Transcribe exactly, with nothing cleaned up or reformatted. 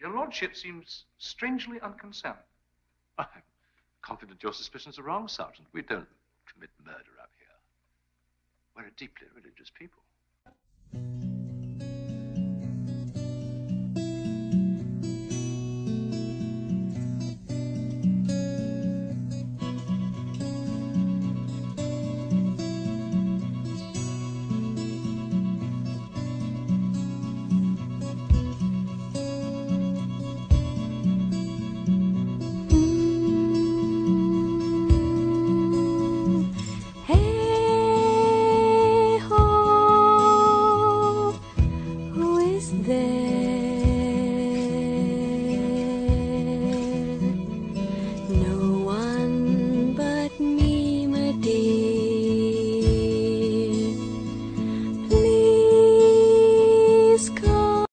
Your lordship seems strangely unconcerned. I'm confident your suspicions are wrong, Sergeant. We don't commit murder up here. We're a deeply religious people.